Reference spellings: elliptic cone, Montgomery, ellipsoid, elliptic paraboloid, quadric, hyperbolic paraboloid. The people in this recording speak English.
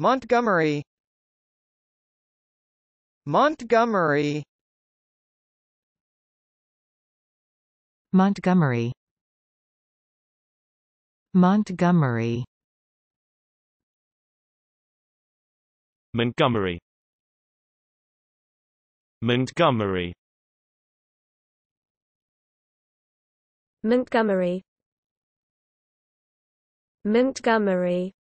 Montgomery, Montgomery, Montgomery, Montgomery, Montgomery, Montgomery, Montgomery, Montgomery.